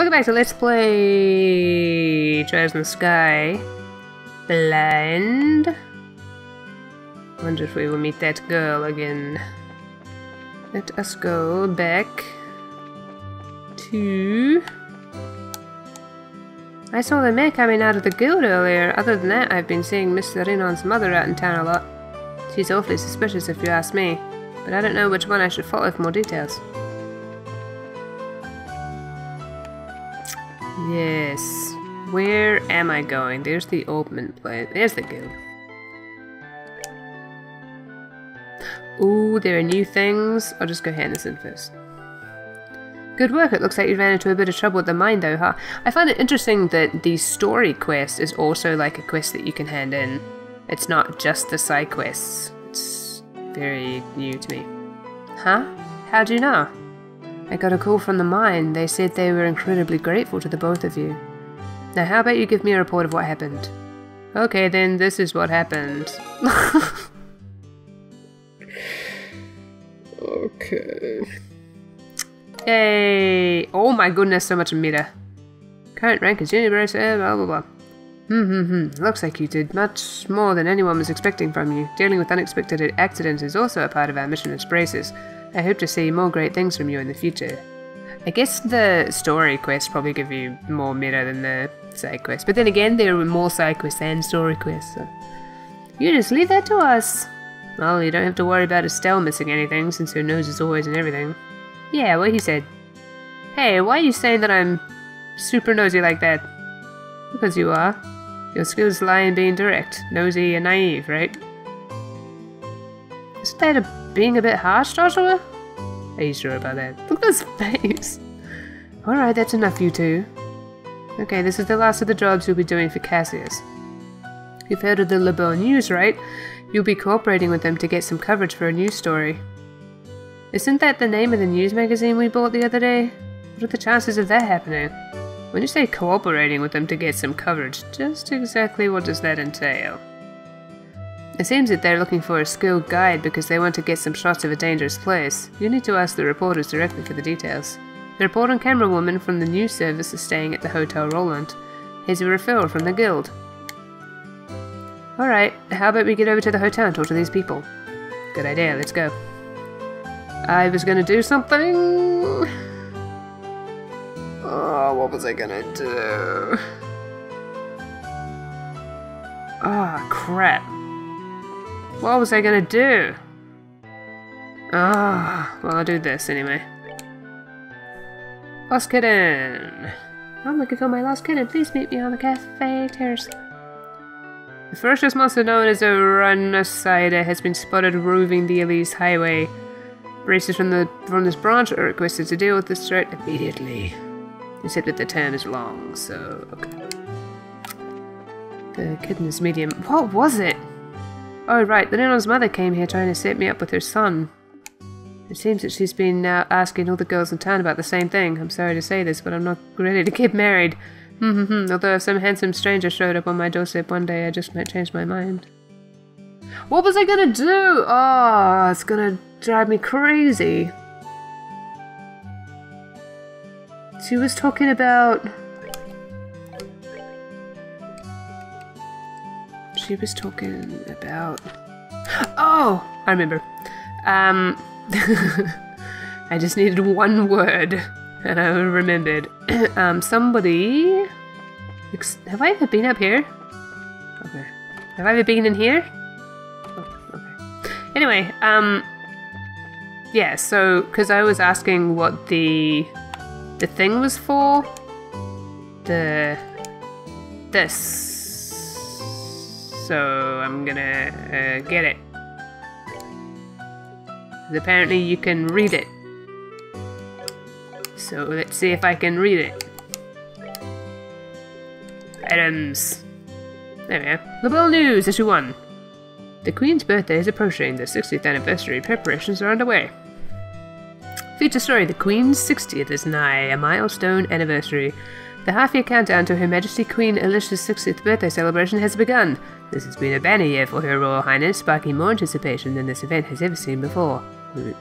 Welcome back to Let's Play Trails in the Sky. Blind. Wonder if we will meet that girl again. Let us go back to... I saw the man coming out of the guild earlier. Other than that, I've been seeing Mr. Renon's mother out in town a lot. She's awfully suspicious if you ask me, but I don't know which one I should follow for more details. Yes. Where am I going? There's the open place. There's the guild. Ooh, there are new things. I'll just go hand this in first. Good work. It looks like you ran into a bit of trouble with the mine though, huh? I find it interesting that the story quest is also like a quest that you can hand in. It's not just the side quests. It's very new to me. Huh? How do you know? I got a call from the mine. They said they were incredibly grateful to the both of you. Now how about you give me a report of what happened? Okay then, this is what happened. Okay. Yay! Oh my goodness, so much meta. Current rank is universe, blah blah blah. Looks like you did much more than anyone was expecting from you. Dealing with unexpected accidents is also a part of our mission as Braces. I hope to see more great things from you in the future. I guess the story quests probably give you more meta than the side quests. But then again, there were more side quests than story quests, so... You just leave that to us! Well, you don't have to worry about Estelle missing anything, since her nose is always in everything. Yeah, what he said. Hey, why are you saying that I'm super nosy like that? Because you are. Your skills lie in being direct, nosy and naive, right? Is that being a bit harsh, Joshua? Are you sure about that? Look at his face! Alright, that's enough, you two. Okay, this is the last of the jobs you'll be doing for Cassius. You've heard of the LeBeau News, right? You'll be cooperating with them to get some coverage for a news story. Isn't that the name of the news magazine we bought the other day? What are the chances of that happening? When you say cooperating with them to get some coverage, just exactly what does that entail? It seems that they're looking for a skilled guide because they want to get some shots of a dangerous place. You need to ask the reporters directly for the details. The report on camera woman from the news service is staying at the Hotel Rolent. Here's a referral from the guild. Alright, how about we get over to the hotel and talk to these people? Good idea, let's go. I was gonna do something... Oh, what was I gonna do? Ah, crap. What was I gonna do? Ah, well, I'll do this anyway. Lost Kitten! I'm looking for my lost kitten. Please meet me on the cafe terrace. The ferocious monster known as a rhinocider has been spotted roving the Elise Highway. Braces from this branch are requested to deal with this threat immediately. Except that the term is long, so okay. The kitten is medium. What was it? Oh right, the Renon's mother came here trying to set me up with her son. It seems that she's been now asking all the girls in town about the same thing. I'm sorry to say this, but I'm not ready to get married. Although if some handsome stranger showed up on my doorstep one day, I just might change my mind. What was I gonna do? Oh, it's gonna drive me crazy. She was talking about... She was talking about... Oh! I remember. I just needed one word and I remembered. Somebody... Have I ever been up here? Okay. Have I ever been in here? Oh, okay. Anyway, yeah, so, because I was asking what the thing was for. This. So I'm gonna get it. Apparently you can read it. So let's see if I can read it. Items. There we are. Liberl News, issue 1. The Queen's birthday is approaching. The 60th anniversary preparations are underway. Feature story: The Queen's 60th is nigh, a milestone anniversary. The half-year countdown to Her Majesty Queen Alicia's 60th birthday celebration has begun. This has been a banner year for Her Royal Highness, sparking more anticipation than this event has ever seen before.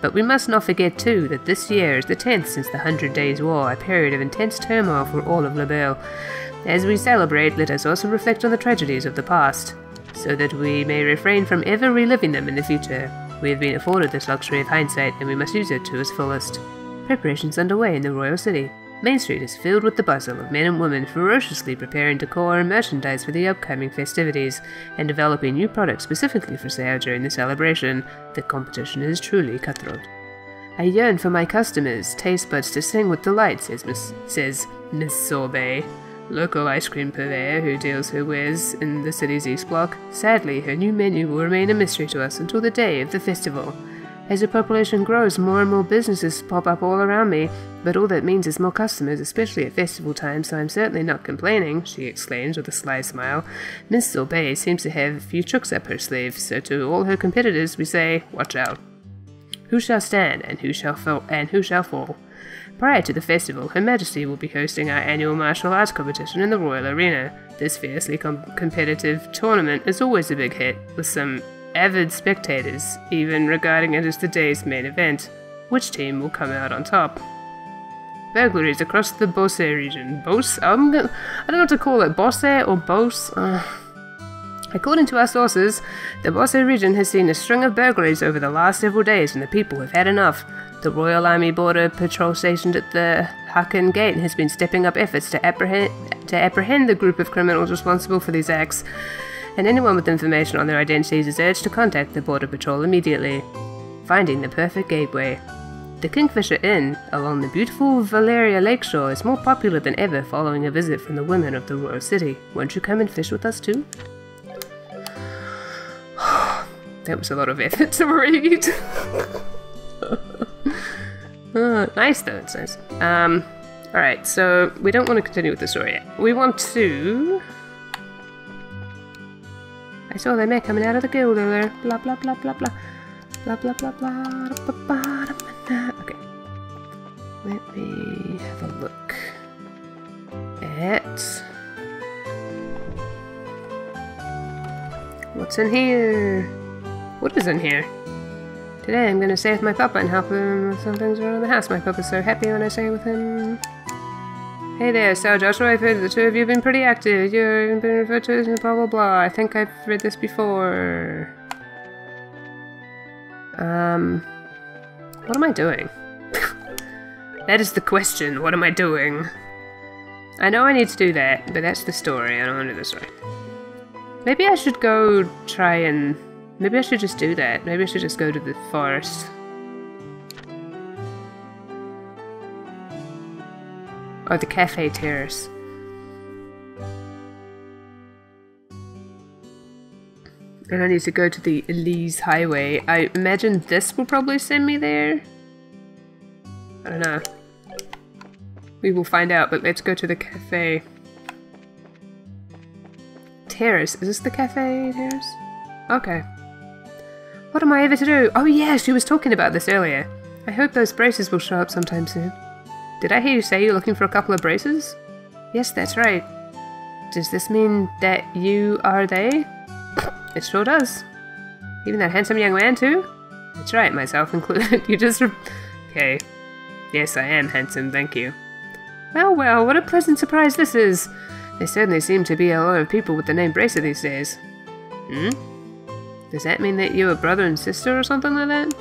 But we must not forget too that this year is the 10th since the Hundred Days' War, a period of intense turmoil for all of LeBeau. As we celebrate, let us also reflect on the tragedies of the past, so that we may refrain from ever reliving them in the future. We have been afforded this luxury of hindsight, and we must use it to its fullest. Preparations underway in the royal city. Main Street is filled with the bustle of men and women ferociously preparing decor and merchandise for the upcoming festivities, and developing new products specifically for sale during the celebration. The competition is truly cutthroat. I yearn for my customers' taste buds to sing with delight, says Miss Sorbet, local ice cream purveyor who deals her wares in the city's East Block. Sadly, her new menu will remain a mystery to us until the day of the festival. As the population grows, more and more businesses pop up all around me, but all that means is more customers, especially at festival time, so I'm certainly not complaining, she exclaims with a sly smile. Miss Sorbet seems to have a few tricks up her sleeve, so to all her competitors we say, watch out. Who shall stand, and who shall fall? Prior to the festival, Her Majesty will be hosting our annual martial arts competition in the Royal Arena. This fiercely competitive tournament is always a big hit, with some avid spectators even regarding it as the day's main event. Which team will come out on top? Burglaries across the Bosse region. I don't know what to call it, Bosse or Bosse? According to our sources, the Bosse region has seen a string of burglaries over the last several days, and the people have had enough. The Royal Army Border Patrol stationed at the Haken Gate has been stepping up efforts to apprehend the group of criminals responsible for these acts, and anyone with information on their identities is urged to contact the Border Patrol immediately. Finding the perfect gateway. The Kingfisher Inn, along the beautiful Valleria lakeshore, is more popular than ever following a visit from the women of the royal city. Won't you come and fish with us too? That was a lot of effort to read. Nice though, it's nice. Alright, so we don't want to continue with the story yet. We want to... I saw the man coming out of the guild earlier. Blah blah blah blah blah. Blah blah blah blah blah blah blah. Okay. Let me have a look at... what's in here? What is in here? Today I'm going to stay with my papa and help him with some things around the house. My papa's so happy when I stay with him. Hey there, so Joshua, I've heard the two of you have been pretty active. You've been referred to as blah blah blah. I think I've read this before. What am I doing? That is the question, what am I doing? I know I need to do that, but that's the story, I don't want to do the story. Maybe I should go try and... maybe I should just do that. Maybe I should just go to the forest. Or the cafe terrace. And I need to go to the Elise Highway. I imagine this will probably send me there? I don't know. We will find out, but let's go to the cafe. Terrace. Is this the cafe terrace? Okay. What am I ever to do? Oh yeah, she was talking about this earlier. I hope those braces will show up sometime soon. Did I hear you say you're looking for a couple of braces? Yes, that's right. Does this mean that you are they? It sure does. Even that handsome young man too? That's right, myself included. You just okay. Yes, I am handsome, thank you. Well, well, what a pleasant surprise this is. There certainly seem to be a lot of people with the name Bracer these days. Hmm? Does that mean that you're a brother and sister or something like that?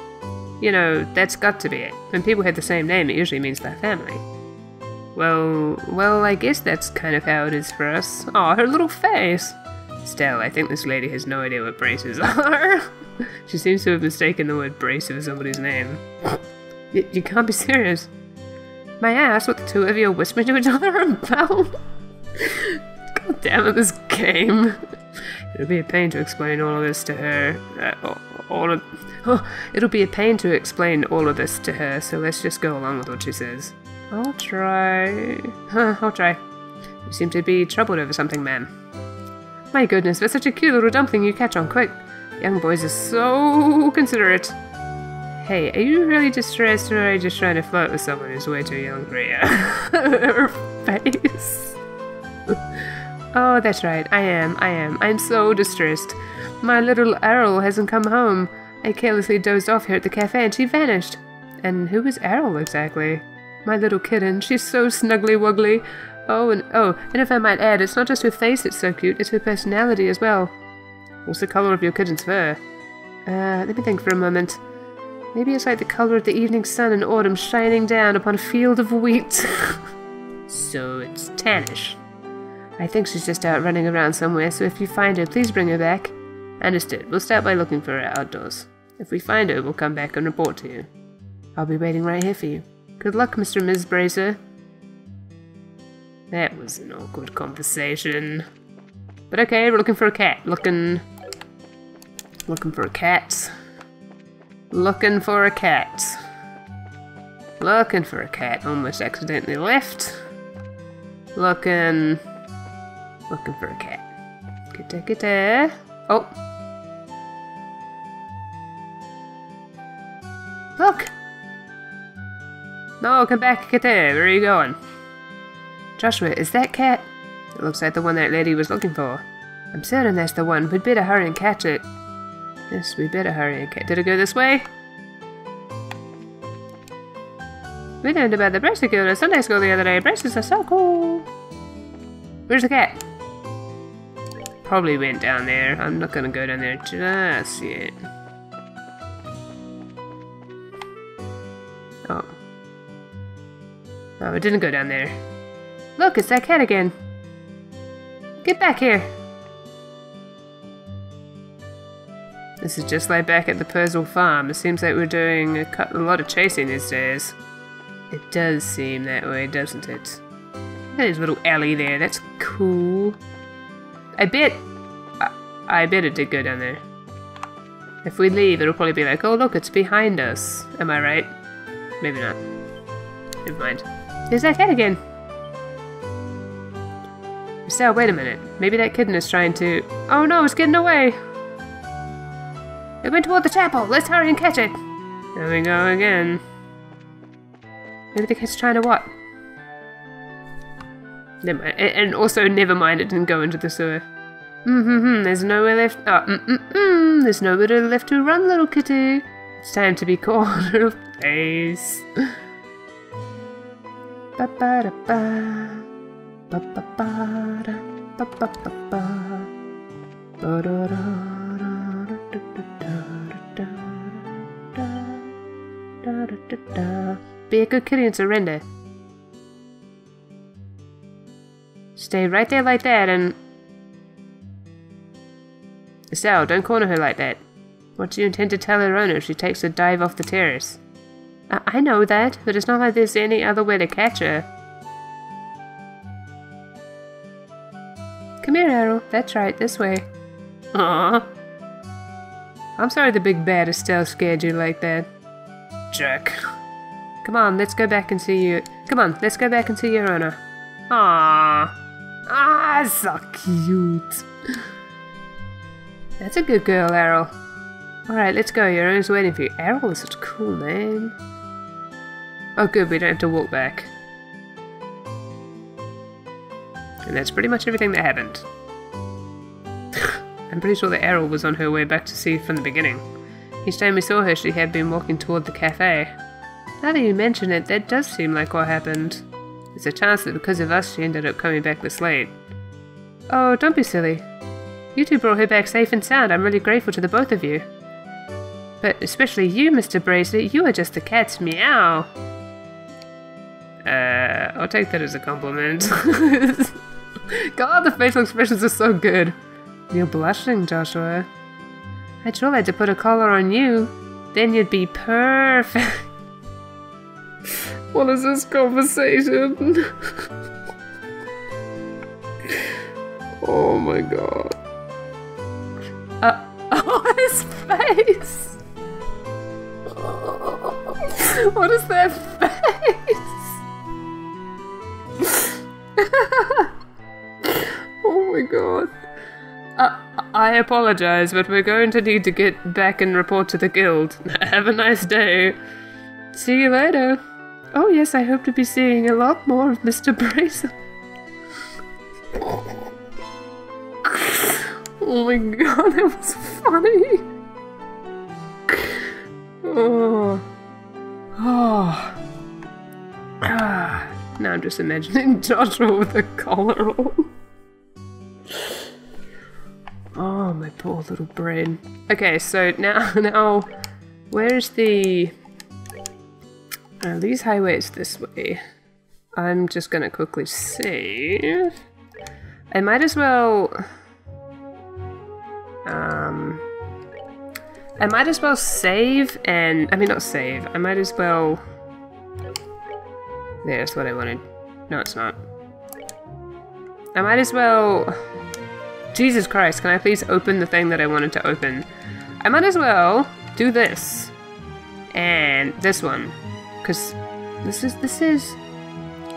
You know, that's got to be it. When people have the same name, it usually means they're family. Well, I guess that's kind of how it is for us. Aw, her little face! Still, I think this lady has no idea what braces are. She seems to have mistaken the word brace for somebody's name. You can't be serious. May I ask what the two of you are whispering to each other about? God damn it, this game. It'll be a pain to explain all of this to her. It'll be a pain to explain all of this to her, so let's just go along with what she says. I'll try. I'll try. You seem to be troubled over something, ma'am. My goodness, that's such a cute little dumpling you catch on quick. Young boys are so considerate. Hey, are you really distressed, or are you just trying to flirt with someone who's way too young for you? Her face. Oh, that's right. I am. I'm so distressed. My little Errol hasn't come home. I carelessly dozed off here at the cafe and she vanished. And who was Errol exactly? My little kitten, she's so snuggly wuggly. Oh, and if I might add, it's not just her face that's so cute, it's her personality as well. What's the color of your kitten's fur? Let me think for a moment. Maybe it's like the color of the evening sun in autumn shining down upon a field of wheat. So it's tannish. I think she's just out running around somewhere, so if you find her, please bring her back. Understood. We'll start by looking for her outdoors. If we find her, we'll come back and report to you. I'll be waiting right here for you. Good luck, Mr. and Ms. Bracer. That was an awkward conversation. But okay, we're looking for a cat. Looking for a cat. Looking for a cat. Looking for a cat. Almost accidentally left. Looking for a cat. Kitty, kitty. Oh. Look! No, come back, kitty. Where are you going? Joshua, is that cat? It looks like the one that lady was looking for. I'm certain that's the one. We'd better hurry and catch it. Yes, we better hurry and catch it. Did it go this way? We learned about the bracelet girl at Sunday school the other day. Bracelets are so cool. Where's the cat? Probably went down there. I'm not gonna go down there just yet. Oh. Oh, it didn't go down there. Look, it's that cat again. Get back here. This is just like back at the Purzel farm. It seems like we're doing a lot of chasing these days. It does seem that way, doesn't it? Look at his little alley there. That's cool. I bet it did go down there. If we leave, it'll probably be like, oh look, it's behind us. Am I right? Maybe not. Never mind. There's that cat again. Estelle, wait a minute. Maybe that kitten is trying to... Oh no, it's getting away! It went toward the chapel! Let's hurry and catch it! There we go again. Maybe the cat's trying to what? Never mind. And also, never mind, it didn't go into the sewer. There's nowhere left... Oh, there's nowhere left to run, little kitty! It's time to be called her face. Ba-ba-da-ba. Be a good kitty and surrender. Stay right there like that and... Estelle, don't corner her like that. What do you intend to tell her owner if she takes a dive off the terrace? I know that, but it's not like there's any other way to catch her. Come here, Errol. That's right, this way. Aww. I'm sorry the big bad Estelle scared you like that. Jerk. Come on, let's go back and see you. Come on, let's go back and see your owner. Aww. Ah, so cute. That's a good girl, Errol. Alright, let's go. Your owner's waiting for you. Errol is such a cool name. Oh, good, we don't have to walk back. And that's pretty much everything that happened. I'm pretty sure that Errol was on her way back to sea from the beginning. Each time we saw her, she had been walking toward the cafe. Now that you mention it, that does seem like what happened. There's a chance that because of us, she ended up coming back this late. Oh, don't be silly. You two brought her back safe and sound. I'm really grateful to the both of you. But especially you, Mr. Bracer, you are just the cat's meow. I'll take that as a compliment. God, the facial expressions are so good. You're blushing, Joshua. I'd sure like to put a collar on you. Then you'd be perfect. What is this conversation? Oh my god. Oh, his face. What is that face? Oh my god. I apologize, but we're going to need to get back and report to the guild. Have a nice day. See you later. Oh yes, I hope to be seeing a lot more of Mr. Bracer. Oh my god, that was funny. Now I'm just imagining Joshua with a collar on. Oh, my poor little brain. Okay, so now, where's the... these highways this way. I'm just gonna quickly save. I might as well... I might as well save and... I mean, not save. I might as well... There, that's what I wanted. No, it's not. I might as well... Jesus Christ, can I please open the thing that I wanted to open? I might as well do this. And this one. Because this is...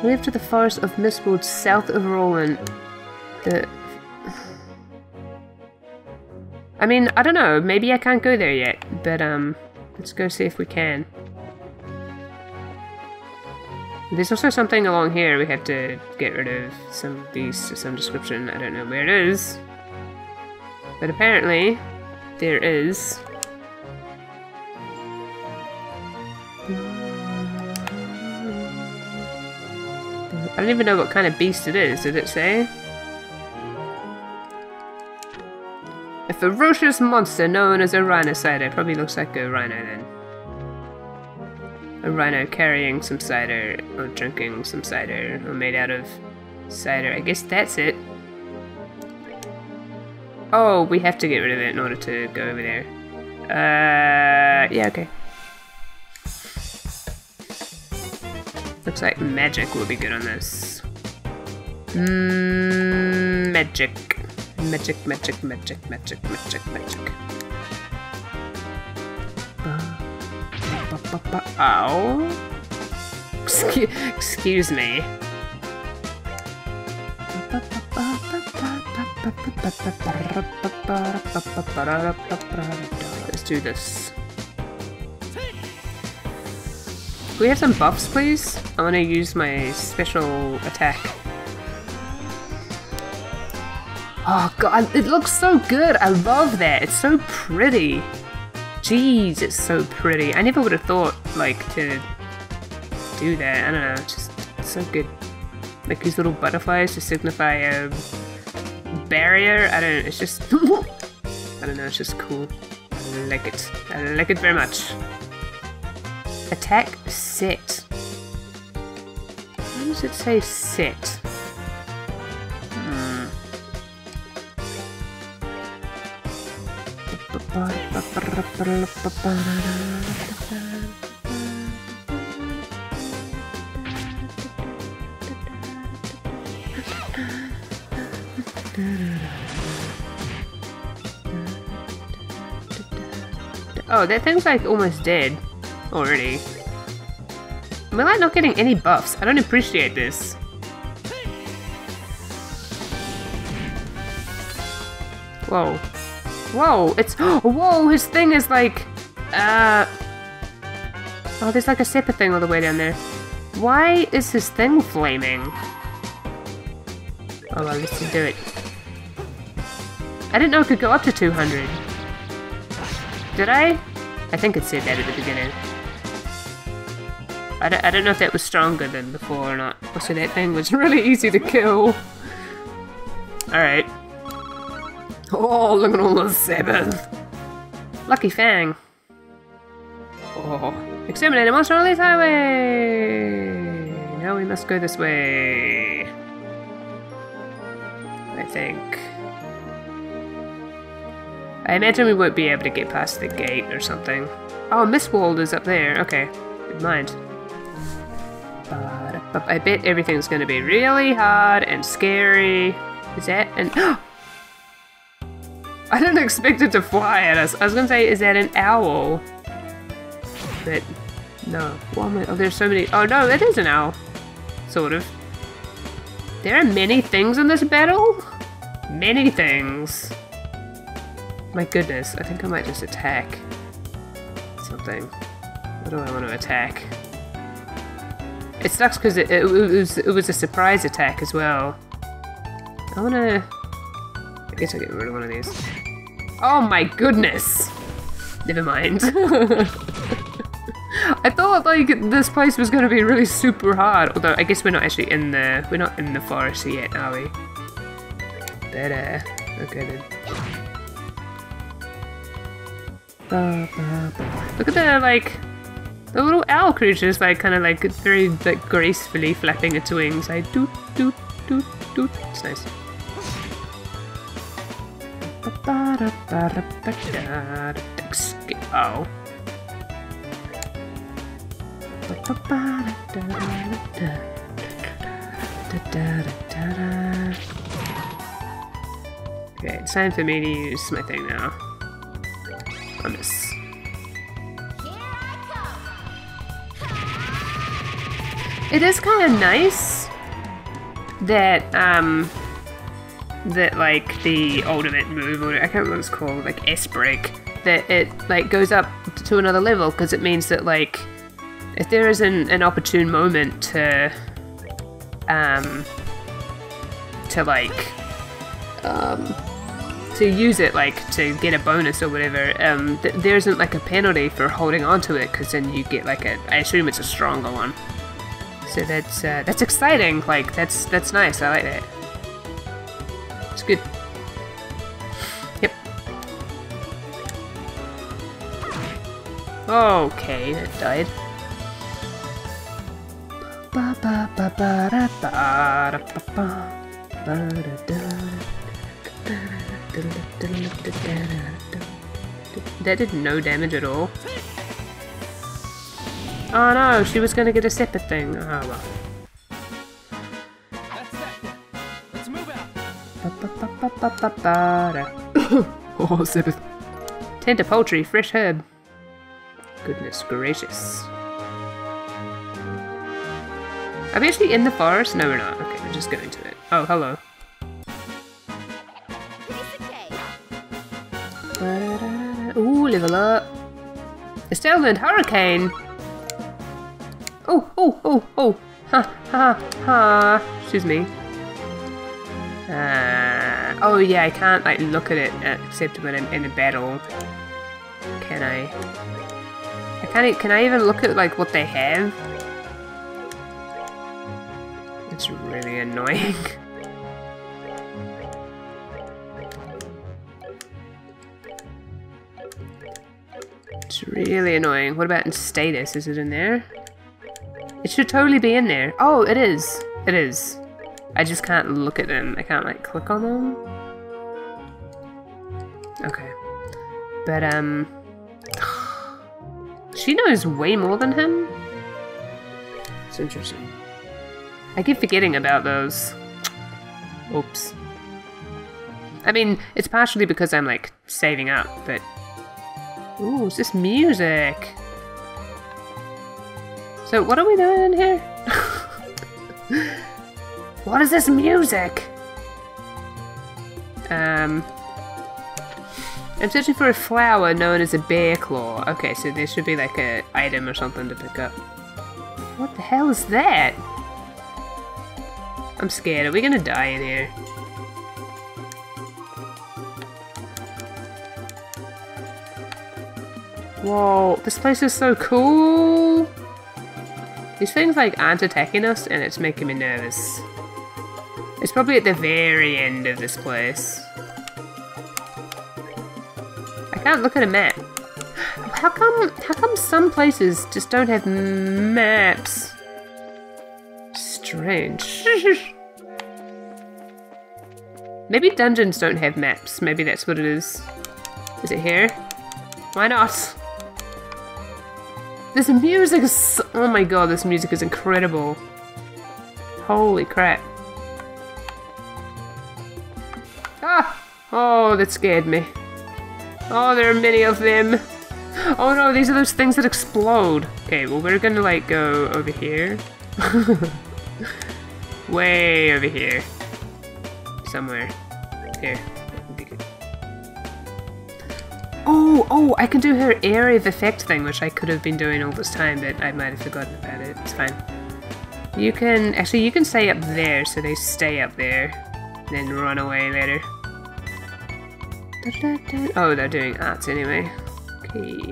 Move to the forest of Mistwood, south of Rolent. I mean, I don't know. Maybe I can't go there yet. But, let's go see if we can. There's also something along here we have to get rid of. Some beast of some description. I don't know where it is. But apparently, there is. I don't even know what kind of beast it is, did it say? A ferocious monster known as a rhinocider. Probably looks like a rhino then. A rhino carrying some cider, or drinking some cider, or made out of cider. I guess that's it. Oh, we have to get rid of it in order to go over there. Yeah, okay. Looks like magic will be good on this. Magic. Magic, magic, magic, magic, magic, magic. Ow. Excuse me. Let's do this. Can we have some buffs, please? I want to use my special attack. Oh god, it looks so good! I love that! It's so pretty! Jeez, it's so pretty. I never would have thought, like, to do that. I don't know, it's just it's so good. Like, these little butterflies to signify a barrier. I don't know, it's just... I don't know, it's just cool. I like it. I like it very much. Attack set. Why does it say set? Oh, that thing's like almost dead. Already. We're like not getting any buffs. I don't appreciate this. Whoa. Whoa, it's- Whoa, his thing is like... Oh, there's like a separate thing all the way down there. Why is his thing flaming? Oh well, let's do it. I didn't know it could go up to 200. Did I? I think it said that at the beginning. I don't know if that was stronger than before or not. Also, that thing was really easy to kill. Alright. Oh, look at all those sabers. Lucky Fang. Oh. Exterminate a monster on this highway! Now we must go this way. I think. I imagine we won't be able to get past the gate or something. Oh, Mistwood is up there. Okay. Good mind. But I bet everything's going to be really hard and scary. Is that an... I didn't expect it to fly at us. I was going to say, is that an owl? But, no. Oh, there's so many... Oh, no, that is an owl. Sort of. There are many things in this battle? Many things. My goodness, I think I might just attack something. What do I want to attack? It sucks because it was a surprise attack as well. I guess I'll get rid of one of these. Oh my goodness! Never mind. I thought like this place was gonna be really super hard. Although I guess we're not actually in the forest yet, are we? Better. Okay then. Look at the the little owl creatures, kind of very gracefully flapping its wings. Like doot doot doot doot. It's nice. Oh. Okay, it's time for me to use my thing now. On this. It is kind of nice that like the ultimate move, or I can't remember what it's called, like S break, that it goes up to another level, because it means that if there is an opportune moment to use it, to get a bonus or whatever, there isn't a penalty for holding on to it, because then you get I assume it's a stronger one. So that's exciting. That's nice. I like that. It's good. Yep. Okay, it died. That did no damage at all. Oh no, she was gonna get a separate thing. Oh well. That's that one. Let's move out. Oh, separate. Tender poultry, fresh herb. Goodness gracious. Are we actually in the forest? No, we're not. Okay, we're just going to it. Oh, hello. Ooh, level up. Estelle learned Hurricane. Oh, oh, oh, oh, ha, ha, ha, excuse me. Oh yeah, I can't look at it except when I'm in a battle. Can I? Can I even look at what they have? It's really annoying. It's really annoying. What about in status? Is it in there? It should totally be in there. Oh, it is. It is. I just can't look at them. I can't click on them. Okay. But she knows way more than him. It's interesting. I keep forgetting about those. Oops. I mean, it's partially because I'm saving up, but ooh, it's just music. So what are we doing in here? What is this music? I'm searching for a flower known as a bear claw. Okay, so there should be an item or something to pick up. What the hell is that? I'm scared. Are we gonna die in here? Whoa, this place is so cool! These things aren't attacking us, and it's making me nervous. It's probably at the very end of this place. I can't look at a map. How come some places just don't have maps? Strange. Maybe dungeons don't have maps. Maybe that's what it is. Is it here? Why not? This music is so, oh my god, this music is incredible. Holy crap. Ah! Oh, that scared me. Oh, there are many of them. Oh no, these are those things that explode. Okay, well we're gonna go over here. Way over here. Somewhere. Here. Oh, oh, I can do her area of effect thing, which I could have been doing all this time, but I might have forgotten about it. It's fine. You can, actually, you can stay up there, so they stay up there, then run away later. Oh, they're doing arts anyway. Okay.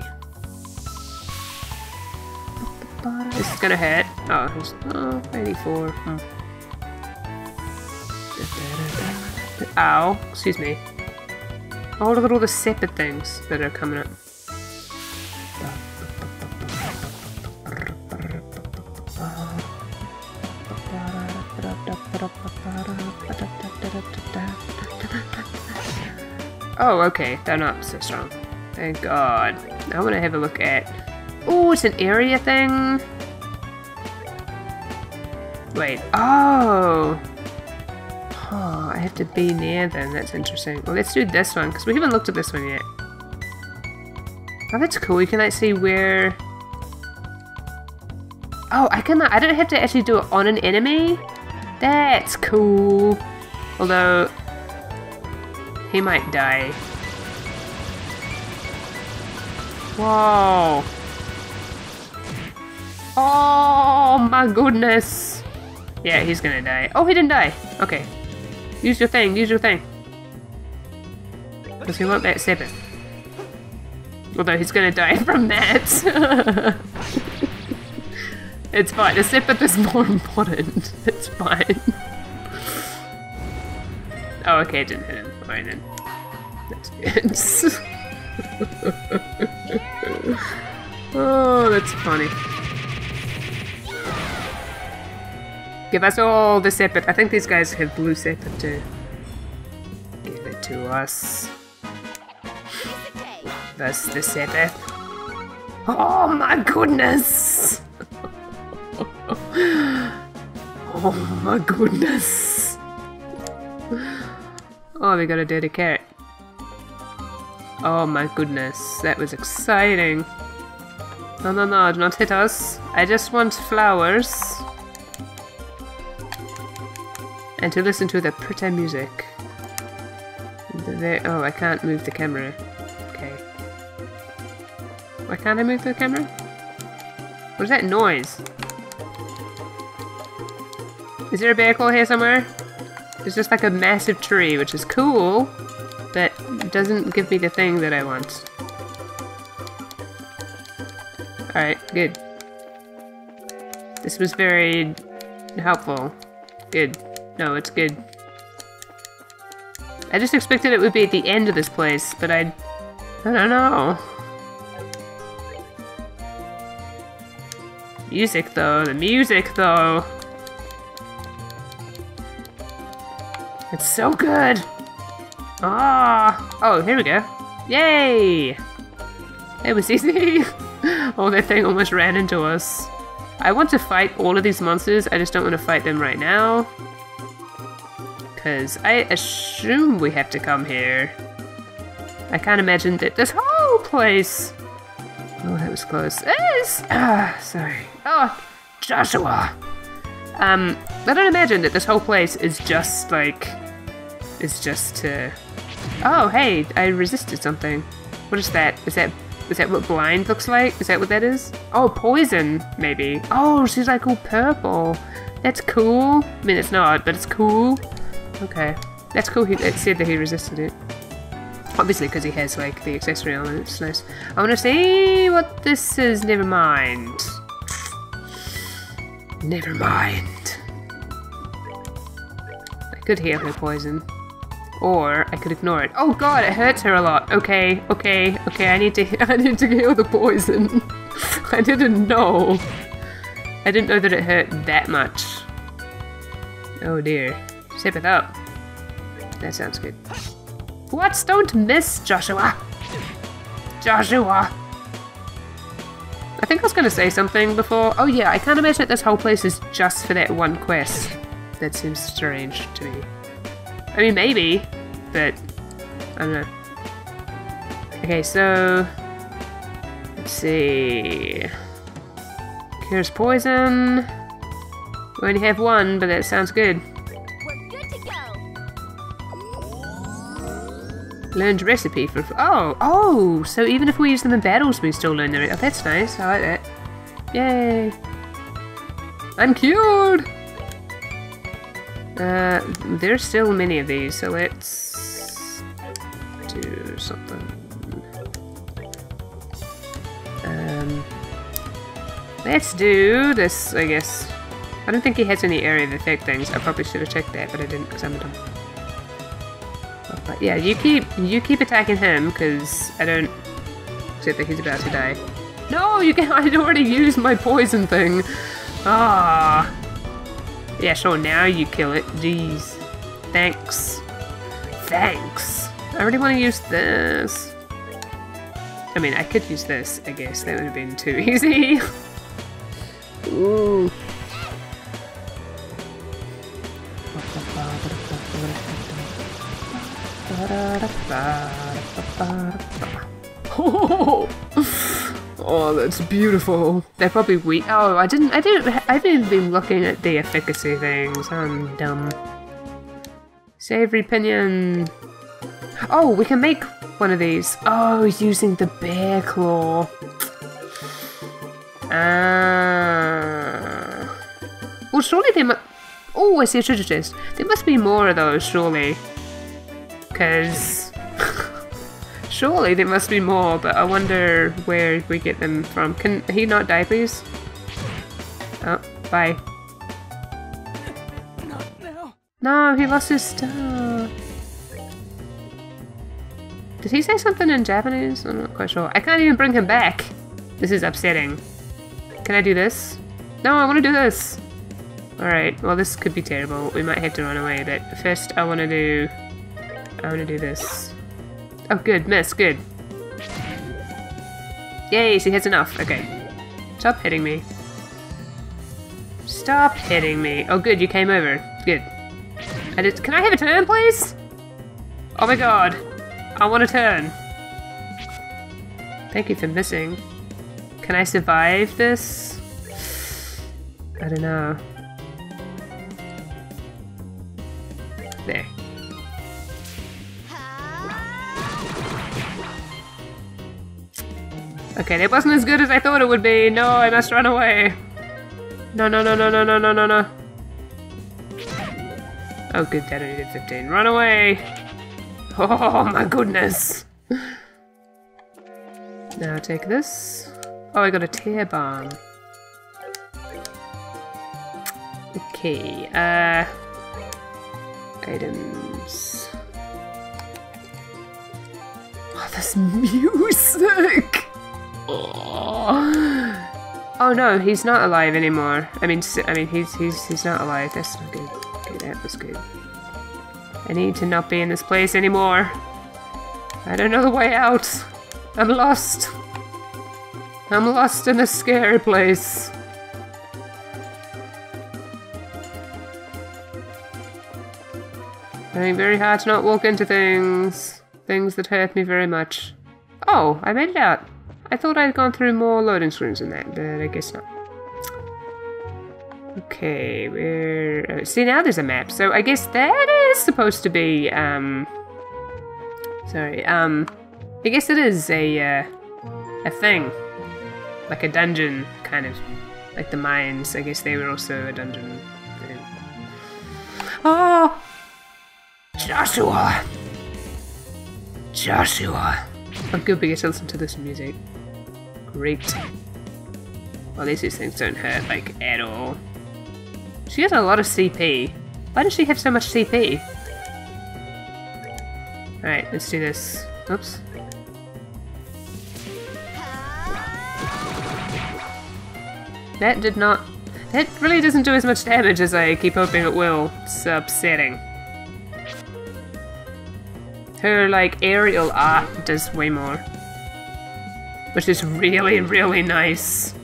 This is gonna hit. Oh, he's 84. Oh. Ow. Excuse me. Oh, look at all the separate things that are coming up. Oh, okay. They're not so strong. Thank God. I want to have a look at... Oh, it's an area thing. Wait. Oh. Oh, I have to be near them. That's interesting. Well, let's do this one, because we haven't looked at this one yet. Oh, that's cool. You can like see where... Oh, I can. I don't have to actually do it on an enemy. That's cool. Although... He might die. Whoa. Oh my goodness. Yeah, he's gonna die. Oh, he didn't die. Okay. Use your thing, use your thing. Because we want that seven. Although he's gonna die from that. It's fine. The seventh is more important. It's fine. Oh, okay, it didn't hit him. Right then. That's good. Oh, that's funny. Give us all the sepet. I think these guys have blue sepet too. Give it to us. That's the sepet. Oh my goodness! Oh my goodness! Oh, we got a dirty carrot. Oh my goodness, that was exciting. No, no, no, do not hit us. I just want flowers. And to listen to the pretty music. Oh, I can't move the camera. Okay. Why can't I move the camera? What is that noise? Is there a vehicle here somewhere? It's just like a massive tree, which is cool, but doesn't give me the thing that I want. Alright, good. This was very helpful. Good. No, it's good. I just expected it would be at the end of this place, but I don't know. Music though, the music though. It's so good! Ah! Oh, here we go. Yay! It was easy! Oh, that thing almost ran into us. I want to fight all of these monsters, I just don't want to fight them right now. Because I assume we have to come here. I can't imagine that this whole place... Oh, that was close. Ah, sorry. Oh, Joshua! I don't imagine that this whole place is just like... It's just to... Oh, hey, I resisted something. What is that? Is that what blind looks like? Is that what that is? Oh, poison, maybe. Oh, she's like all purple. That's cool. I mean, it's not, but it's cool. Okay. That's cool. It said that he resisted it. Obviously, because he has like the accessory on it. It's nice. I want to see what this is. Never mind. Never mind. I could heal her poison. Or I could ignore it. Oh god, it hurts her a lot. Okay, okay, okay, I need to heal the poison. I didn't know. I didn't know that it hurt that much. Oh dear. Sip it up. That sounds good. What? Don't miss, Joshua! Joshua! I think I was going to say something before. Oh yeah, I can't imagine that this whole place is just for that one quest. That seems strange to me. I mean, maybe, but I don't know. Okay, so... Let's see... Cures poison... We only have one, but that sounds good. We're good to go. Learned recipe for... Oh! Oh! So even if we use them in battles, we still learn them. Oh, that's nice. I like that. Yay! I'm cured! There's still many of these, so let's do something. Let's do this, I guess. I don't think he has any area of effect things. I probably should have checked that, but I didn't because I'm dumb. But yeah, you keep attacking him because I don't. Except that he's about to die. No, you can't. I'd already used my poison thing. Ah. Yeah, sure. Now you kill it. Jeez. Thanks. Thanks. I really want to use this. I mean, I could use this, I guess. That would have been too easy. Ooh. Oh, that's beautiful. They're probably weak. Oh, I haven't even been looking at the efficacy things. I'm dumb. Savory pinion. Oh, we can make one of these. Oh, using the bear claw. Well, surely they must. Oh, I see a treasure chest. There must be more of those, surely. Because surely there must be more, but I wonder where we get them from. Can he not die, please? Oh, bye. Not now. No, he lost his star. Did he say something in Japanese? I'm not quite sure. I can't even bring him back. This is upsetting. Can I do this? No, I want to do this. Alright, well this could be terrible. We might have to run away, but first I want to do... I want to do this. Oh, good. Miss. Good. Yay, she hits enough. Okay. Stop hitting me. Stop hitting me. Oh, good. You came over. Good. Can I have a turn, please? Oh my god. I want a turn. Thank you for missing. Can I survive this? I don't know. There. Okay, that wasn't as good as I thought it would be. No, I must run away. No, no, no, no, no, no, no, no, no. Oh, good, that only did 15. Run away! Oh, my goodness. Now take this. Oh, I got a tear bomb. Okay, items. Oh, this music! Oh no, he's not alive anymore. I mean, he's not alive. That's not good. Okay, that was good. I need to not be in this place anymore. I don't know the way out. I'm lost. I'm lost in a scary place. Trying very hard to not walk into things. Things that hurt me very much. Oh, I made it out. I thought I'd gone through more loading screens than that, but I guess not. Okay, we're... See, now there's a map, so I guess that is supposed to be, I guess it is a thing. Like a dungeon, kind of. Like the mines, I guess they were also a dungeon. Oh! Joshua! Joshua! I'm good, we get to listen to this music. Great. Well, these things don't hurt, like, at all. She has a lot of CP. Why does she have so much CP? Alright, let's do this. Oops. That did not... That really doesn't do as much damage as I keep hoping it will. It's upsetting. Her, like, aerial art does way more. Which is really, really nice.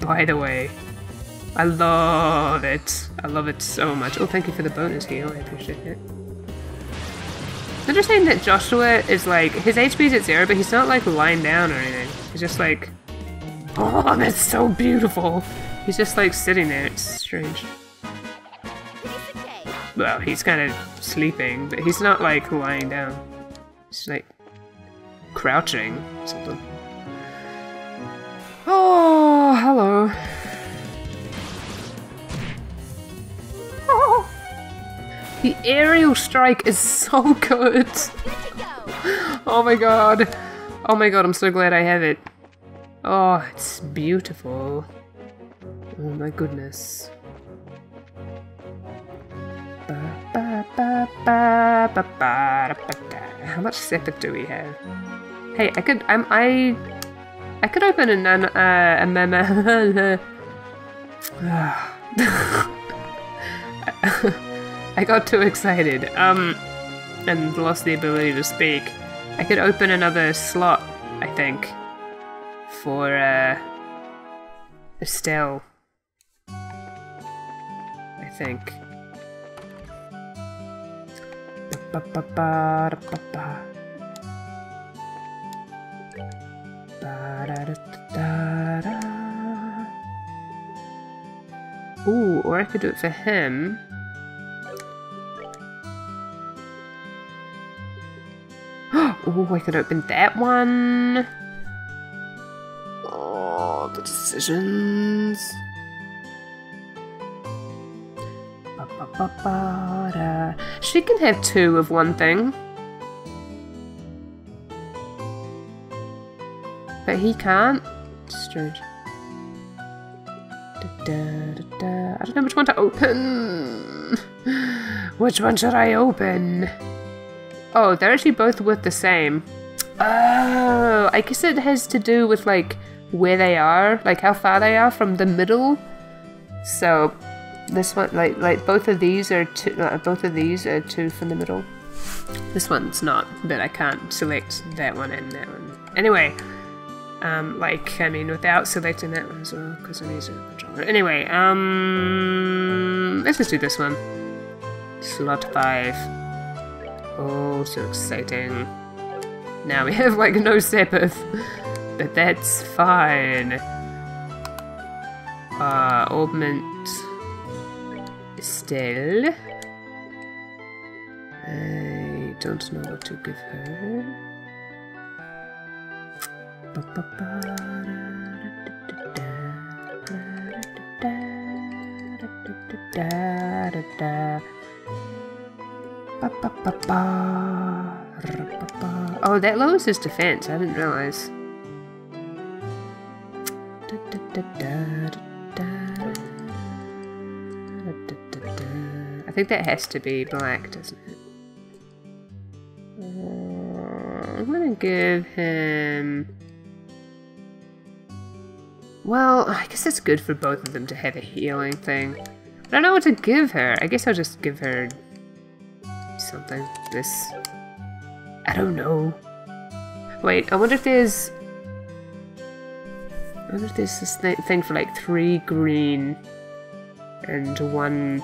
By the way. I love it. I love it so much. Oh, thank you for the bonus heal. I appreciate it. I'm just saying that Joshua is like... His HP is at zero, but he's not, like, lying down or anything. He's just like... Oh, that's so beautiful. He's just, like, sitting there. It's strange. Well, he's kind of sleeping, but he's not, like, lying down. She's like crouching or something. Oh, hello. Oh, the aerial strike is so good. Oh my god. Oh my god, I'm so glad I have it. Oh, it's beautiful. Oh my goodness. How much sepet do we have? Hey, I could I could open a memo. I got too excited, and lost the ability to speak. I could open another slot, I think, for Estelle. I think. Ooh, or I could do it for him. Ooh, I could open that one. Oh, the decisions. She can have two of one thing. But he can't. Strange. I don't know which one to open. Which one should I open? Oh, they're actually both with the same. Oh, I guess it has to do with like where they are, like how far they are from the middle. So this one, like both of these are two. Both of these are two from the middle. This one's not, but I can't select that one and that one. Anyway. Like, I mean, without selecting that one as well, because I need to control it. Anyway, let's just do this one. Slot 5. Oh, so exciting. Now we have, like, no Sepeth, but that's fine. Augment Estelle. I don't know what to give her. Oh, that lowers his defense. I didn't realize. I think that has to be black, doesn't it? I'm gonna give him... Well, I guess it's good for both of them to have a healing thing. I don't know what to give her. I guess I'll just give her something. This. I don't know. Wait, I wonder if there's... I wonder if there's this thing for like 3 green and 1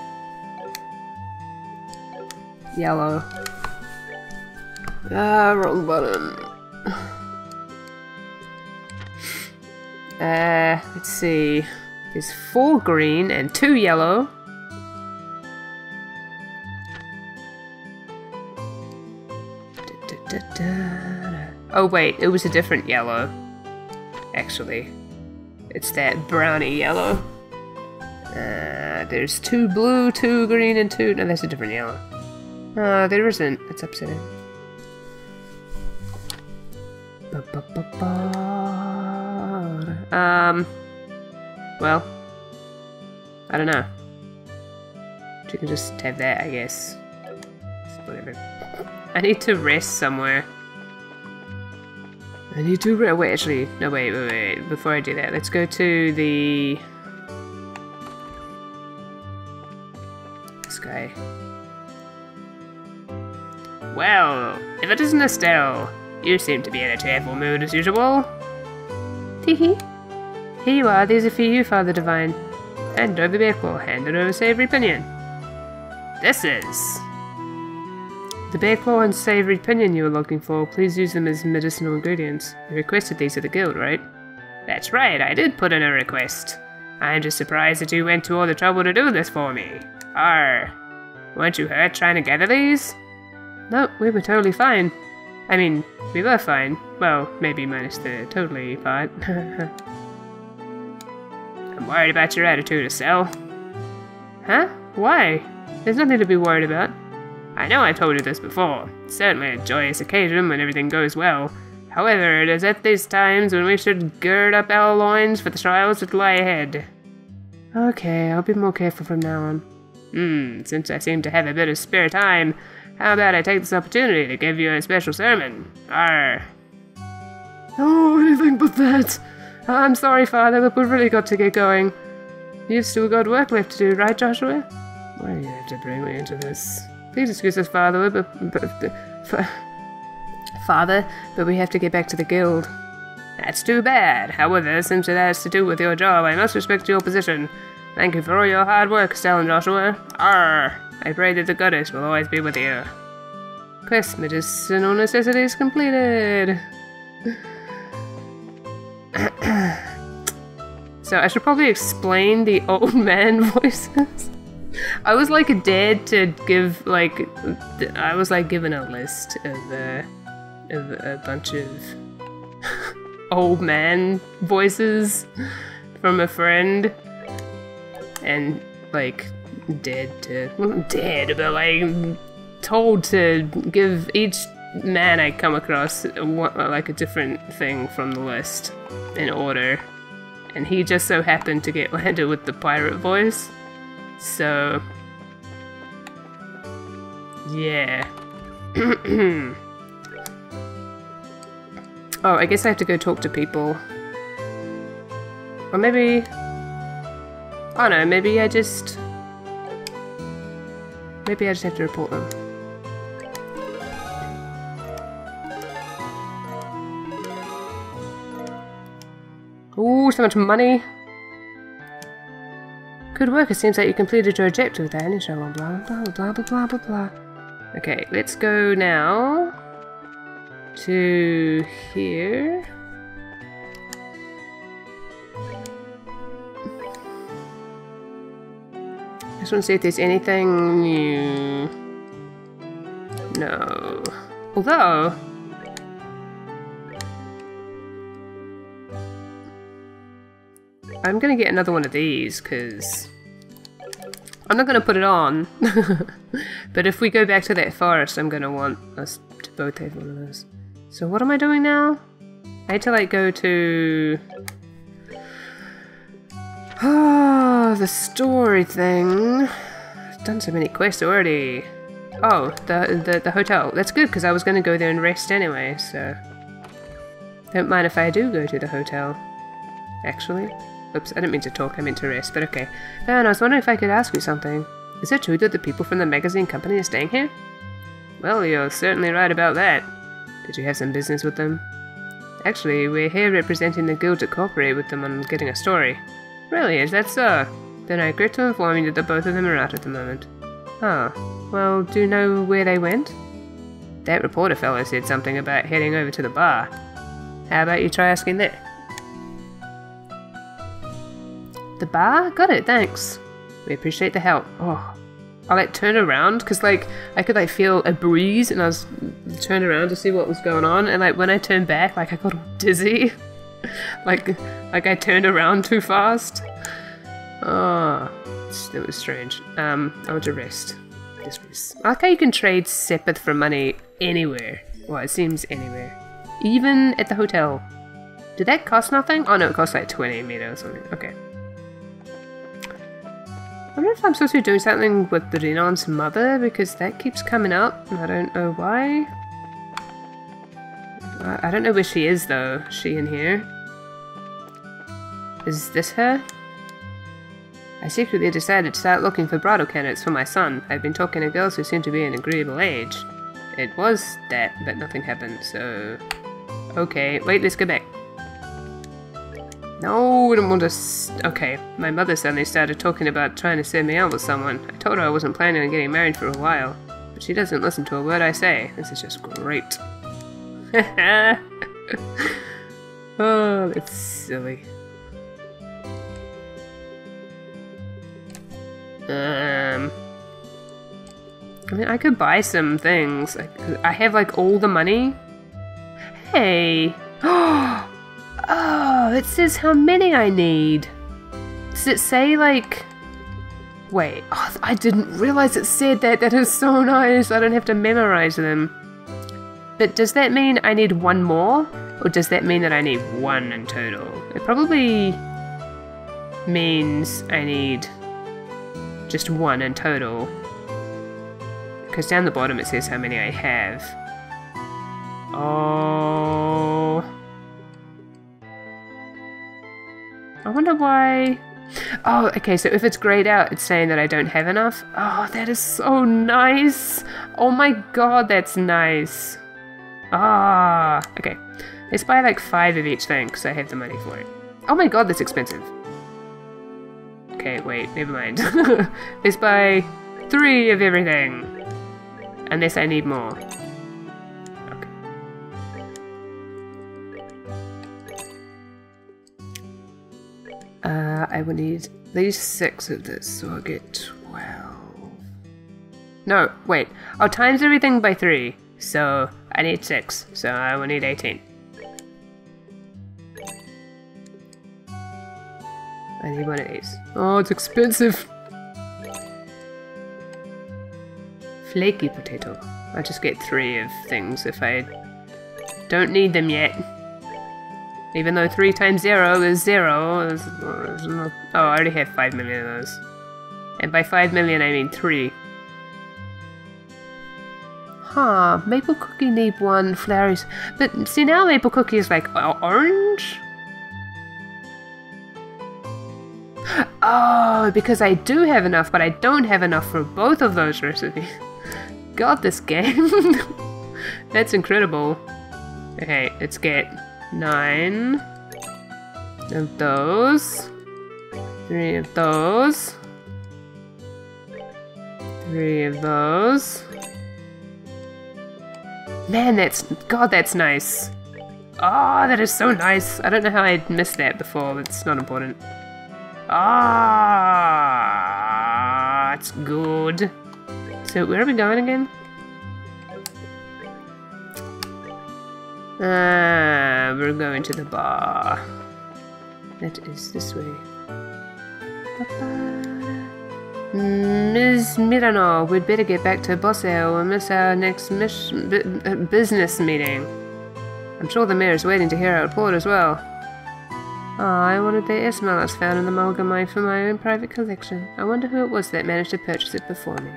yellow. Ah, wrong button. Let's see. There's 4 green and 2 yellow. Oh wait, it was a different yellow. Actually, it's that brownie yellow. There's 2 blue, 2 green, and 2. No, that's a different yellow. There isn't. It's upsetting. Well, I don't know. You can just have that, I guess. Whatever. I need to rest somewhere. I need to rest. Wait, actually, no, wait. Before I do that, let's go to the sky. Well, if it isn't Estelle, you seem to be in a cheerful mood as usual. Teehee. Here you are, these are for you, Father Divine. And over Bearclaw, hand it over Savory Pinion. This is... The Bearclaw and Savory Pinion you were looking for, please use them as medicinal ingredients. You requested these at the guild, right? That's right, I did put in a request. I'm just surprised that you went to all the trouble to do this for me. Arr. Weren't you hurt trying to gather these? No, we were totally fine. I mean, we were fine. Well, maybe minus the totally part. I'm worried about your attitude, Estelle. Huh? Why? There's nothing to be worried about. I know I've told you this before. It's certainly a joyous occasion when everything goes well. However, it is at these times when we should gird up our loins for the trials that lie ahead. Okay, I'll be more careful from now on. Since I seem to have a bit of spare time, how about I take this opportunity to give you a special sermon? Arr. Oh, anything but that! I'm sorry, Father, but we've really got to get going. You've still got work left to do, right, Joshua? Why do you have to bring me into this? Please excuse us, Father, but we have to get back to the guild. That's too bad. However, since it has to do with your job, I must respect your position. Thank you for all your hard work, Estelle and Joshua. Arr! I pray that the goddess will always be with you. Quest medicinal necessities completed. So I should probably explain the old man voices. I was like dead to give like I was like given a list of a bunch of old man voices from a friend, and like told to give each man I come across like a different thing from the list in order, and he just so happened to get landed with the pirate voice. So yeah. Oh, I guess I have to go talk to people. Or maybe... oh no, maybe I just... maybe I just have to report them. Ooh, so much money! Good work, it seems like you completed your objective with that initial one, blah blah blah blah blah blah blah. Okay, let's go now... to here. I just want to see if there's anything new. No. Although... I'm gonna get another one of these, because... I'm not gonna put it on. But if we go back to that forest, I'm gonna want us to both have one of those. So what am I doing now? I had to like go to... oh, the story thing. I've done so many quests already. Oh, the hotel. That's good, because I was going to go there and rest anyway, so... don't mind if I do go to the hotel. Actually. Oops, I didn't mean to talk, I meant to rest, but okay. And I was wondering if I could ask you something. Is it true that the people from the magazine company are staying here? Well, you're certainly right about that. Did you have some business with them? Actually, we're here representing the guild to cooperate with them on getting a story. Really, is that so? Then I regret to inform you that the both of them are out at the moment. Ah, well, do you know where they went? That reporter fellow said something about heading over to the bar. How about you try asking that? The bar? Got it, thanks. We appreciate the help. Oh. I like turned around because like I could like feel a breeze, and I was turned around to see what was going on, and like when I turned back, like I got all dizzy. like I turned around too fast. Oh, that was strange. I want to rest. I like how you can trade sepeth for money anywhere. Well, it seems anywhere, even at the hotel. Did that cost nothing? Oh no, it cost like 20 meter or something. Okay. I wonder if I'm supposed to be doing something with Rinon's mother, because that keeps coming up, and I don't know why. I don't know where she is, though. Is she in here? Is this her? I secretly decided to start looking for bridal candidates for my son. I've been talking to girls who seem to be an agreeable age. It was that, but nothing happened, so... okay, wait, let's go back. No, I don't want to... okay, my mother suddenly started talking about trying to send me out with someone. I told her I wasn't planning on getting married for a while, but she doesn't listen to a word I say. This is just great. Oh, that's silly. I mean, I could buy some things. I have, like, all the money. Hey! Oh! Oh, it says how many I need. Does it say like... wait, oh, I didn't realize it said that. That is so nice. I don't have to memorize them. But does that mean I need one more? Or does that mean that I need one in total? It probably... means I need just one in total, because down the bottom it says how many I have. Oh, I wonder why. Oh, okay, so if it's grayed out, it's saying that I don't have enough. Oh, that is so nice. Oh my god, that's nice. Ah, okay. Let's buy like 5 of each thing, because I have the money for it. Oh my god, that's expensive. Okay, wait, never mind. Let's buy 3 of everything. Unless I need more. Okay. I will need these 6 of this, so I'll get 12. No, wait. I'll times everything by 3. So I need 6, so I will need 18. I need one of these. Oh, it's expensive! Flaky potato. I'll just get 3 of things if I don't need them yet. Even though 3 times 0 is 0. Oh, I already have 5 million of those. And by 5 million I mean 3. Huh, maple cookie need 1, flowers. But see, now maple cookie is like orange? Oh, because I do have enough, but I don't have enough for both of those recipes. God, this game. That's incredible. Okay, let's get 9 of those. 3 of those. 3 of those. Man, that's... God, that's nice. Oh, that is so nice. I don't know how I missed that before. It's not important. Ah, it's good. So, where are we going again? Ah, we're going to the bar. That is this way. Ms. Mirano, we'd better get back to Bosse or we'll miss our next business meeting. I'm sure the mayor is waiting to hear our report as well. Oh, I wanted the Esmonos found in the Mulga mine for my own private collection. I wonder who it was that managed to purchase it before me.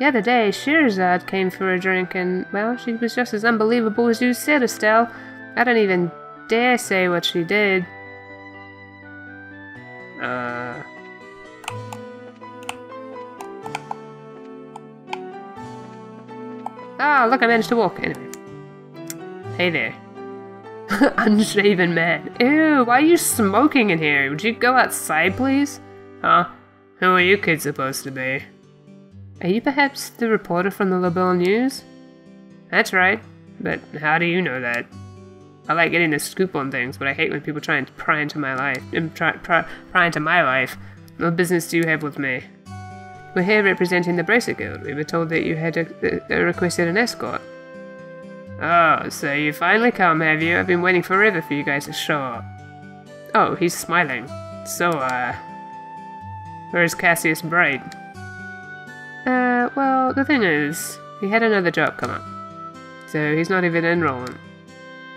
The other day, Sherazade came for a drink and, well, she was just as unbelievable as you said, Estelle. I don't even dare say what she did. Ah, oh, look, I managed to walk. Anyway. Hey there. Unshaven man. Ew, why are you smoking in here? Would you go outside, please? Huh? Who are you kids supposed to be? Are you perhaps the reporter from the LeBeau News? That's right. But how do you know that? I like getting a scoop on things, but I hate when people try and pry into my life. What business do you have with me? We're here representing the Bracer Guild. We were told that you had requested an escort. Oh, so you finally come, have you? I've been waiting forever for you guys to show up. Oh, he's smiling. So, where's Cassius Bright? Well, the thing is, he had another job come up. So he's not even in Rolent.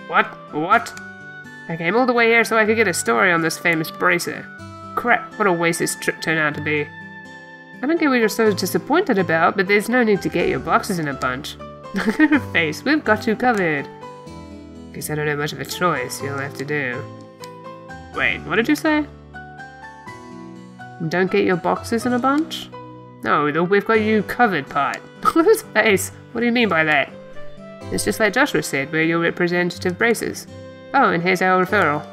What? What? I came all the way here so I could get a story on this famous bracer. Crap, what a waste this trip turned out to be. I don't get what you're so disappointed about, but there's no need to get your boxes in a bunch. Look at her face, we've got you covered. Guess I don't have much of a choice, you'll have to do. Wait, what did you say? Don't get your boxes in a bunch? No, the we've got you covered part. Look at his face, what do you mean by that? It's just like Joshua said, we're your representative braces. Oh, and here's our referral.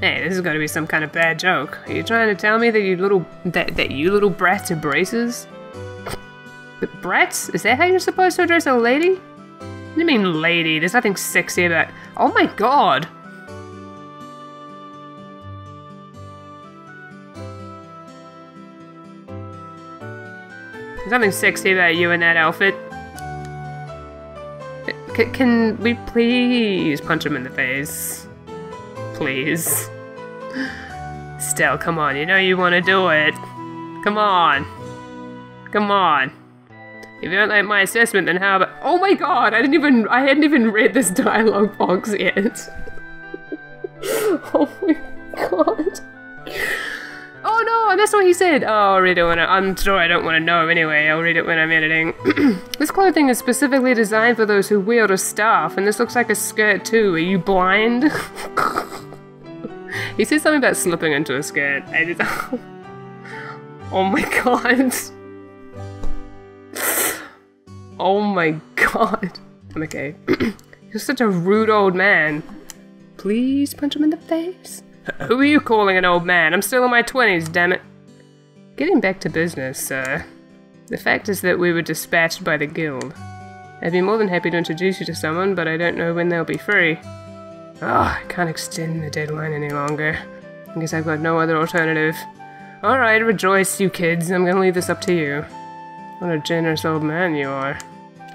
Hey, this is going to be some kind of bad joke. Are you trying to tell me that you little brats are braces? But brats? Is that how you're supposed to address a lady? What do you mean lady? There's nothing sexy about... Oh my god! There's nothing sexy about you in that outfit. Can we please punch him in the face? Please. Still, come on, you know you want to do it. Come on. Come on. If you don't like my assessment, then how about... Oh my god, I hadn't even read this dialogue box yet. Oh my god. God. Oh no, that's what he said. Oh, I'll read it when I'm sure I don't want to know anyway. I'll read it when I'm editing. This clothing is specifically designed for those who wield a staff, and this looks like a skirt too. Are you blind? He said something about slipping into a skirt. I just... Oh my God. Oh my God. I'm okay. You're such a rude old man. Please punch him in the face. Who are you calling an old man? I'm still in my 20s, damn it. Getting back to business, sir. The fact is that we were dispatched by the guild. I'd be more than happy to introduce you to someone, but I don't know when they'll be free. Oh, I can't extend the deadline any longer. I guess I've got no other alternative. Alright, rejoice, you kids. I'm gonna leave this up to you. What a generous old man you are.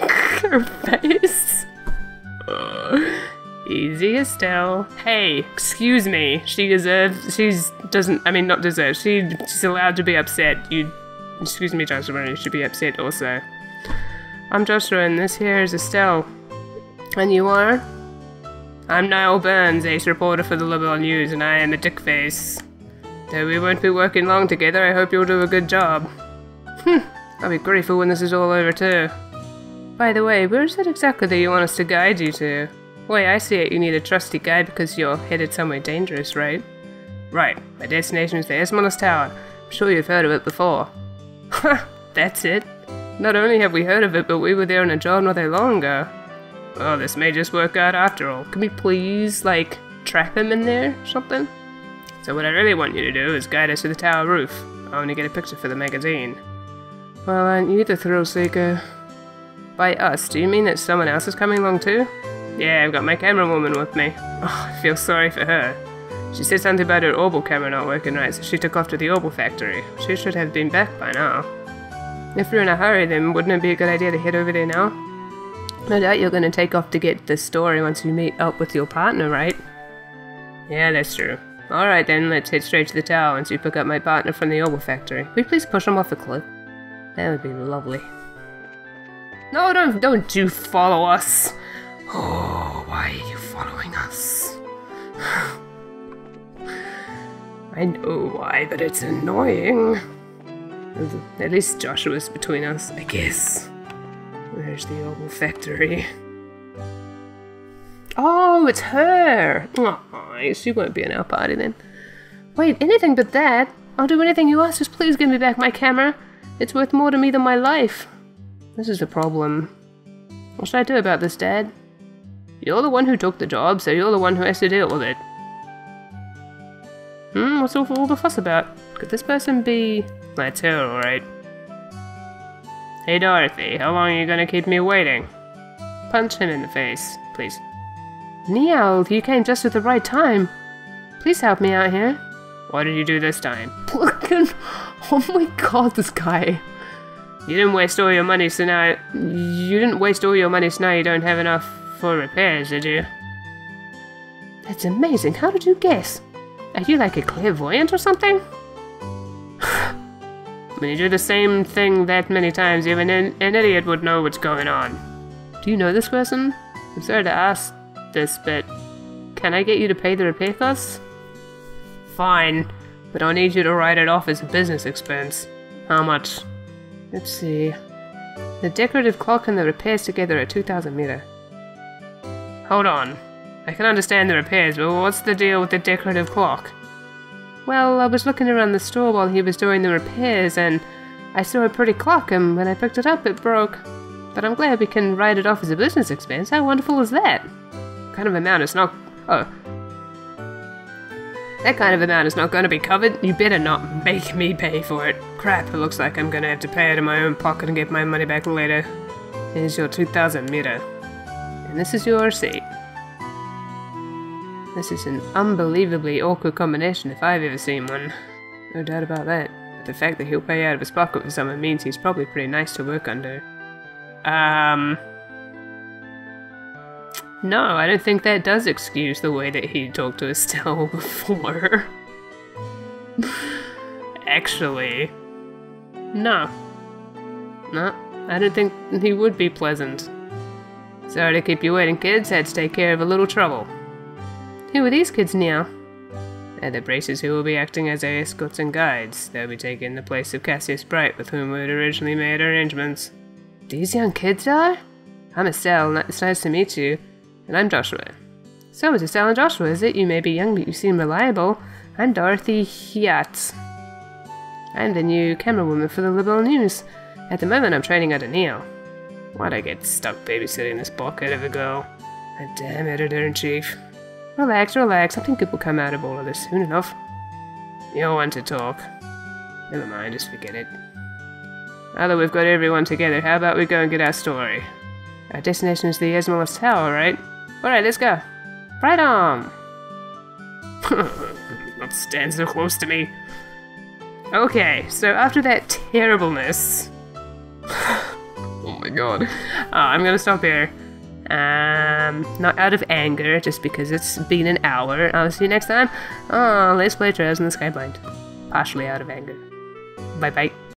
Her face. Easy, Estelle. Hey, excuse me. She deserves... She's allowed to be upset. You... Excuse me, Joshua. You should be upset also. I'm Joshua, and this here is Estelle. And you are? I'm Nial Burns, ace reporter for the Liberl News, and I am a dickface. Though we won't be working long together, I hope you'll do a good job. I'll be grateful when this is all over, too. By the way, where is it exactly that you want us to guide you to? Wait, I see it. You need a trusty guide because you're headed somewhere dangerous, right? Right. My destination is the Esmonos Tower. I'm sure you've heard of it before. Ha! That's it. Not only have we heard of it, but we were there on a job not that long ago. Well, this may just work out after all. Can we please, like, trap him in there or something? So what I really want you to do is guide us to the tower roof. I want to get a picture for the magazine. Well, aren't you the thrill seeker? By us, do you mean that someone else is coming along too? Yeah, I've got my camera woman with me. Oh, I feel sorry for her. She said something about her orbal camera not working right, so she took off to the orbal factory. She should have been back by now. If you're in a hurry, then wouldn't it be a good idea to head over there now? No doubt you're going to take off to get the story once you meet up with your partner, right? Yeah, that's true. Alright then, let's head straight to the tower once you pick up my partner from the orbal factory. Will you please push him off the cliff? That would be lovely. No, don't you follow us! Oh, why are you following us? I know why, but it's annoying. At least Joshua's between us, I guess. Where's the oval factory? Oh, it's her! Oh, she won't be in our party then. Wait, anything but that? I'll do anything you ask, just please give me back my camera. It's worth more to me than my life. This is a problem. What should I do about this, Dad? You're the one who took the job, so you're the one who has to deal with it. What's all the fuss about? Could this person be... That's her, alright. Hey Dorothy, how long are you gonna keep me waiting? Punch him in the face, please. Niall, you came just at the right time. Please help me out here. What did you do this time? Oh my God, this guy. You didn't waste all your money, so now... you don't have enough for repairs, did you? That's amazing. How did you guess? Are you like a clairvoyant or something? When you do the same thing that many times, even an idiot would know what's going on. Do you know this person? I'm sorry to ask this, but... Can I get you to pay the repair costs? Fine, but I'll need you to write it off as a business expense. How much? Let's see. The decorative clock and the repairs together are 2,000 meter. Hold on. I can understand the repairs, but what's the deal with the decorative clock? Well, I was looking around the store while he was doing the repairs, and I saw a pretty clock, and when I picked it up, it broke. But I'm glad we can write it off as a business expense. How wonderful is that? Kind of amount is not... Oh. That kind of amount is not going to be covered. You better not make me pay for it. Crap, it looks like I'm going to have to pay out of my own pocket and get my money back later. Here's your 2,000 meter. And this is your receipt. This is an unbelievably awkward combination if I've ever seen one. No doubt about that. But the fact that he'll pay out of his pocket for someone means he's probably pretty nice to work under. No, I don't think that does excuse the way that he talked to Estelle before. Actually. No. No, I don't think he would be pleasant. Sorry to keep you waiting, kids. Had to take care of a little trouble. Who are these kids now? They're the braces who will be acting as our escorts and guides. They'll be taking the place of Cassius Bright, with whom we had originally made arrangements. These young kids are? I'm Estelle, it's nice to meet you. And I'm Joshua. So it's Estelle and Joshua, is it? You may be young, but you seem reliable. I'm Dorothy Hyatt. I'm the new camera woman for the Liberl News. At the moment, I'm training under Nial. Why'd I get stuck babysitting this blockhead of a girl? That damn editor-in-chief. Relax, relax, I think it will come out of all of this soon enough. You'll want to talk. Never mind, just forget it. Now that we've got everyone together, how about we go and get our story? Our destination is the Esmonos Tower, right? Alright, let's go. Right on! Don't stand so close to me. Okay, so after that terribleness... oh my god. I'm gonna stop here. Not out of anger, just because it's been an hour. I'll see you next time. Let's play Trails in the Sky blind. Partially out of anger. Bye bye.